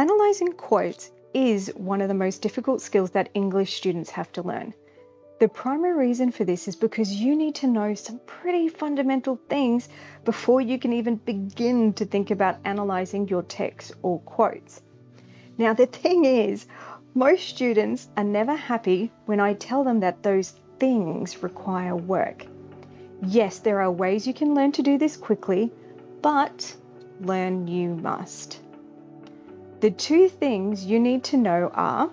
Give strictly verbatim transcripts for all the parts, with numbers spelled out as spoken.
Analysing quotes is one of the most difficult skills that English students have to learn. The primary reason for this is because you need to know some pretty fundamental things before you can even begin to think about analysing your text or quotes. Now the thing is, most students are never happy when I tell them that those things require work. Yes, there are ways you can learn to do this quickly, but learn you must. The two things you need to know are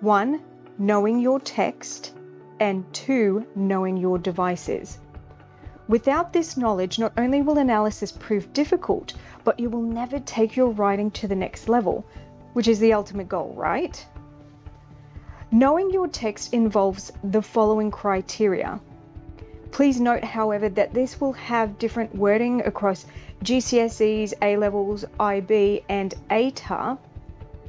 one, knowing your text, and two, knowing your devices. Without this knowledge, not only will analysis prove difficult, but you will never take your writing to the next level, which is the ultimate goal, right? Knowing your text involves the following criteria. Please note, however, that this will have different wording across G C S Es, A-levels, I B, and A T A R,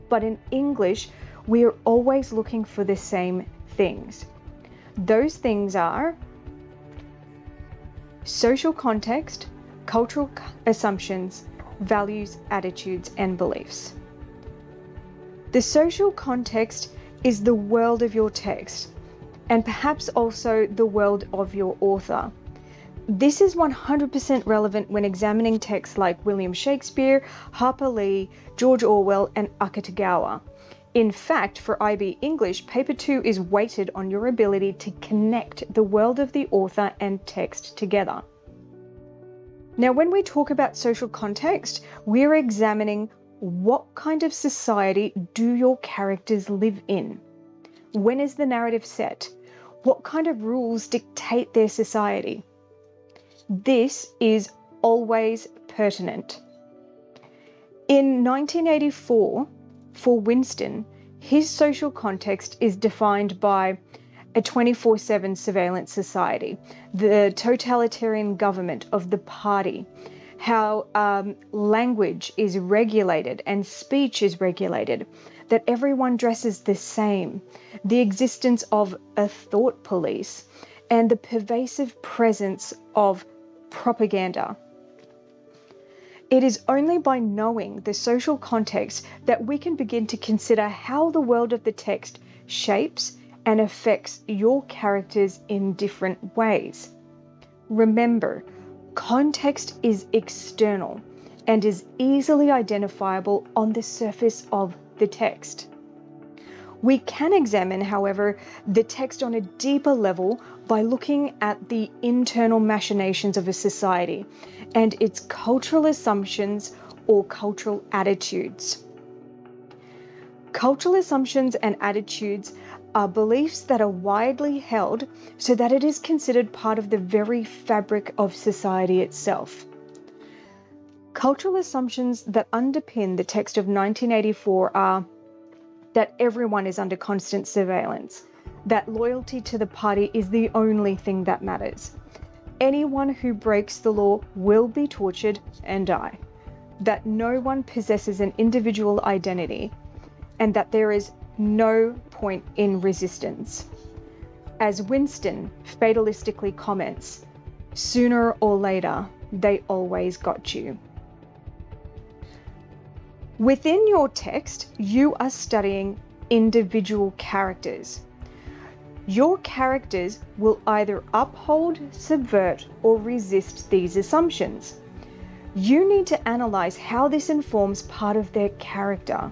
but in English, we are always looking for the same things. Those things are social context, cultural assumptions, values, attitudes, and beliefs. The social context is the world of your text, and perhaps also the world of your author. This is one hundred percent relevant when examining texts like William Shakespeare, Harper Lee, George Orwell, and Akutagawa. In fact, for I B English, Paper two is weighted on your ability to connect the world of the author and text together. Now, when we talk about social context, we're examining what kind of society do your characters live in? When is the narrative set? What kind of rules dictate their society? This is always pertinent. In nineteen eighty-four, for Winston, his social context is defined by a twenty-four seven surveillance society, the totalitarian government of the party, how um, language is regulated and speech is regulated, that everyone dresses the same, the existence of a thought police, and the pervasive presence of propaganda. It is only by knowing the social context that we can begin to consider how the world of the text shapes and affects your characters in different ways. Remember, context is external and is easily identifiable on the surface of the text. We can examine, however, the text on a deeper level by looking at the internal machinations of a society and its cultural assumptions or cultural attitudes. Cultural assumptions and attitudes are beliefs that are widely held so that it is considered part of the very fabric of society itself. Cultural assumptions that underpin the text of nineteen eighty-four are that everyone is under constant surveillance, that loyalty to the party is the only thing that matters. Anyone who breaks the law will be tortured and die, that no one possesses an individual identity, and that there is no point in resistance. As Winston fatalistically comments, "Sooner or later, they always got you." Within your text, you are studying individual characters. Your characters will either uphold, subvert, or resist these assumptions. You need to analyze how this informs part of their character,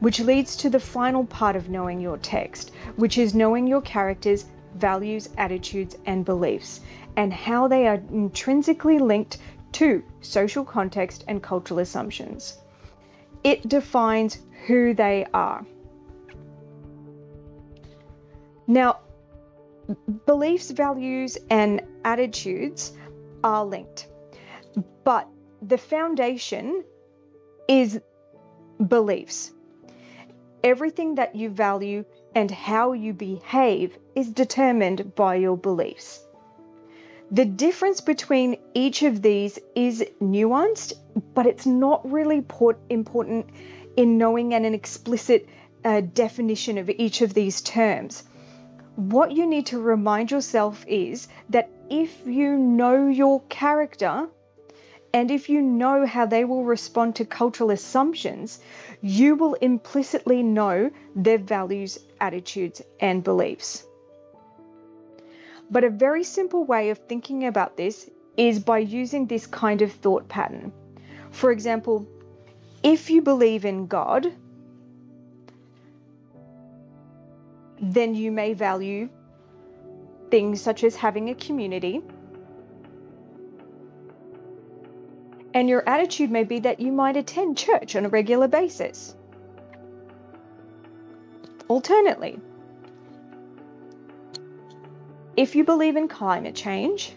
which leads to the final part of knowing your text, which is knowing your characters' values, attitudes, and beliefs, and how they are intrinsically linked to social context and cultural assumptions. It defines who they are. Now, beliefs, values, and attitudes are linked, but the foundation is beliefs. Everything that you value and how you behave is determined by your beliefs. The difference between each of these is nuanced, but it's not really important in knowing an explicit uh, definition of each of these terms. What you need to remind yourself is that if you know your character And if you know how they will respond to cultural assumptions, you will implicitly know their values, attitudes, and beliefs. But a very simple way of thinking about this is by using this kind of thought pattern. For example, if you believe in God, then you may value things such as having a community. And your attitude may be that you might attend church on a regular basis. Alternately, if you believe in climate change,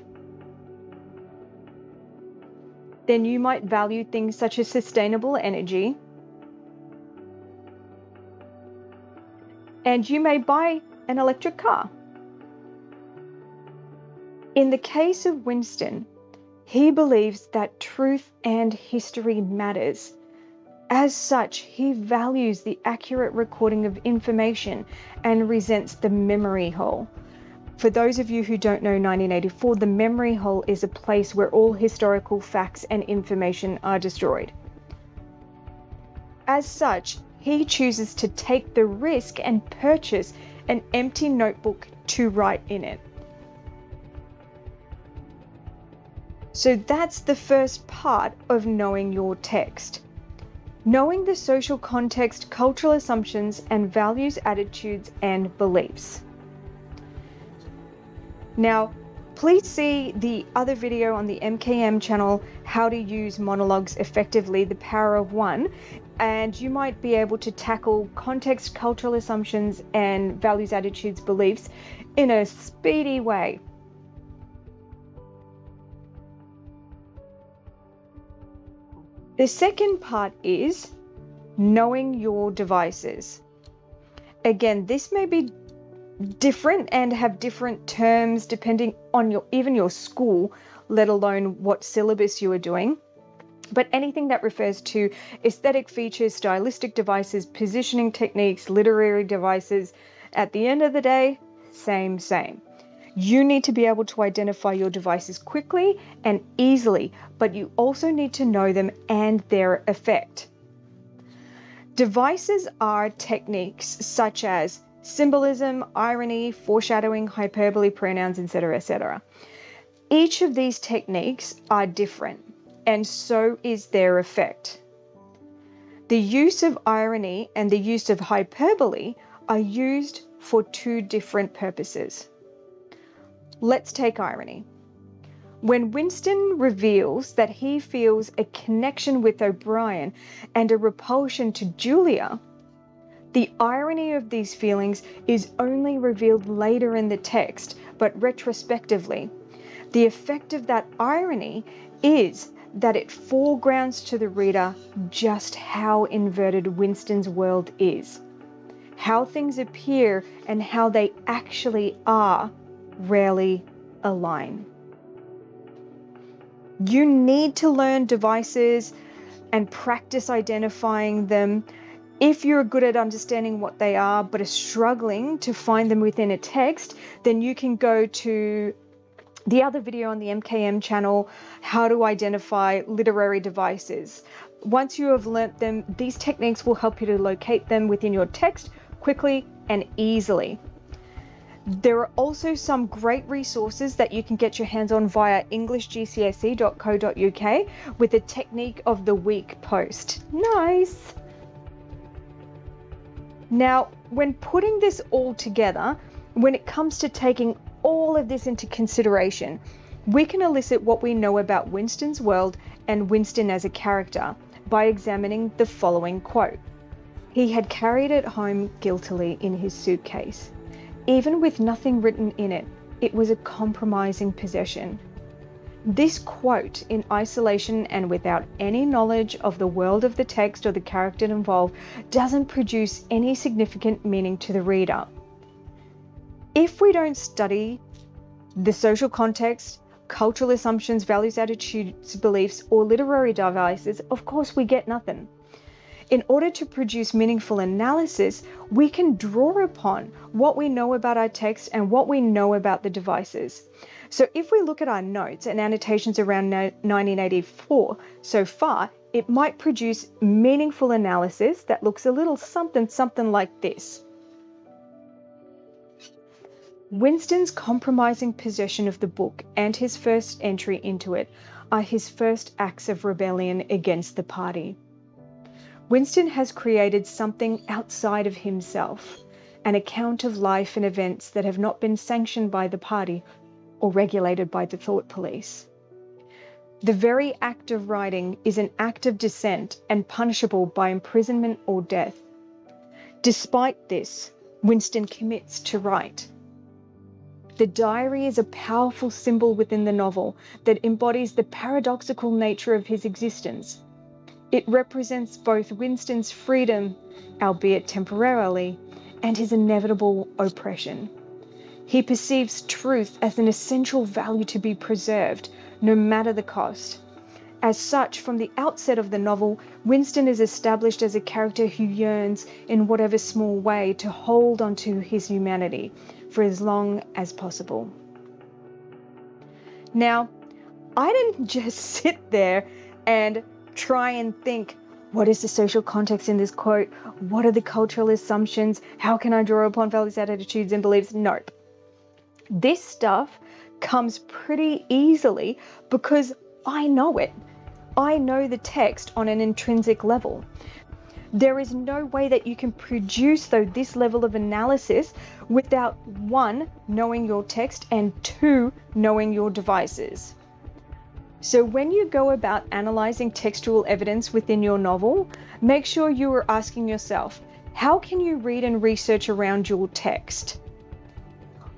then you might value things such as sustainable energy. And you may buy an electric car. In the case of Winston, he believes that truth and history matters. As such, he values the accurate recording of information and resents the memory hole. For those of you who don't know nineteen eighty-four, the memory hole is a place where all historical facts and information are destroyed. As such, he chooses to take the risk and purchase an empty notebook to write in it. So that's the first part of knowing your text. Knowing the social context, cultural assumptions, and values, attitudes, and beliefs. Now, please see the other video on the M K M channel, How to Use Monologues Effectively, The Power of One, and you might be able to tackle context, cultural assumptions, and values, attitudes, beliefs in a speedy way. The second part is knowing your devices. Again, this may be different and have different terms depending on your even your school, let alone what syllabus you are doing. But anything that refers to aesthetic features, stylistic devices, positioning techniques, literary devices, at the end of the day, same, same. You need to be able to identify your devices quickly and easily, but you also need to know them and their effect. Devices are techniques such as symbolism, irony, foreshadowing, hyperbole, pronouns, et cetera, et cetera. Each of these techniques are different, and so is their effect. The use of irony and the use of hyperbole are used for two different purposes. Let's take irony. When Winston reveals that he feels a connection with O'Brien and a repulsion to Julia, the irony of these feelings is only revealed later in the text, but retrospectively. The effect of that irony is that it foregrounds to the reader just how inverted Winston's world is, how things appear and how they actually are. Rarely align. You need to learn devices and practice identifying them. If you're good at understanding what they are but are struggling to find them within a text, then you can go to the other video on the M K M channel, How to Identify Literary Devices. Once you have learnt them, these techniques will help you to locate them within your text quickly and easily. There are also some great resources that you can get your hands on via English G C S E dot co dot U K with the Technique of the Week post. Nice! Now, when putting this all together, when it comes to taking all of this into consideration, we can elicit what we know about Winston's world and Winston as a character by examining the following quote. "He had carried it home guiltily in his suitcase. Even with nothing written in it, it was a compromising possession." This quote, in isolation and without any knowledge of the world of the text or the character involved, doesn't produce any significant meaning to the reader. If we don't study the social context, cultural assumptions, values, attitudes, beliefs, or literary devices, of course we get nothing. in order to produce meaningful analysis, we can draw upon what we know about our text and what we know about the devices. So if we look at our notes and annotations around nineteen eighty-four so far, it might produce meaningful analysis that looks a little something, something like this. Winston's compromising possession of the book and his first entry into it are his first acts of rebellion against the party. Winston has created something outside of himself, an account of life and events that have not been sanctioned by the party or regulated by the thought police. The very act of writing is an act of dissent and punishable by imprisonment or death. Despite this, Winston commits to write. The diary is a powerful symbol within the novel that embodies the paradoxical nature of his existence. It represents both Winston's freedom, albeit temporarily, and his inevitable oppression. He perceives truth as an essential value to be preserved, no matter the cost. As such, from the outset of the novel, Winston is established as a character who yearns, in whatever small way, to hold onto his humanity for as long as possible. Now, I didn't just sit there and try and think, what is the social context in this quote? What are the cultural assumptions? How can I draw upon values, attitudes, and beliefs? Nope. This stuff comes pretty easily because I know it. I know the text on an intrinsic level. There is no way that you can produce, though, this level of analysis without, one, knowing your text, and two, knowing your devices. So when you go about analysing textual evidence within your novel, make sure you are asking yourself, how can you read and research around your text?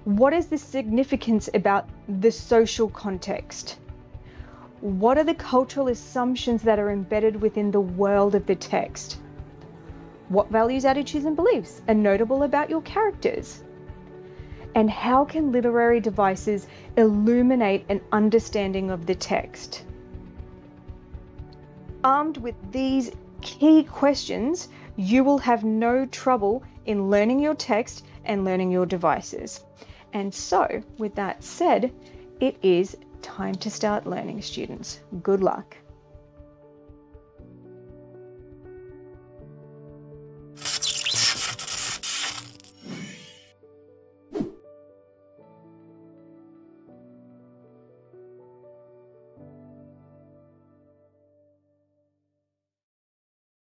What is the significance about the social context? What are the cultural assumptions that are embedded within the world of the text? What values, attitudes, and beliefs are notable about your characters? And how can literary devices illuminate an understanding of the text? Armed with these key questions, you will have no trouble in learning your text and learning your devices. And so, with that said, it is time to start learning, students. Good luck.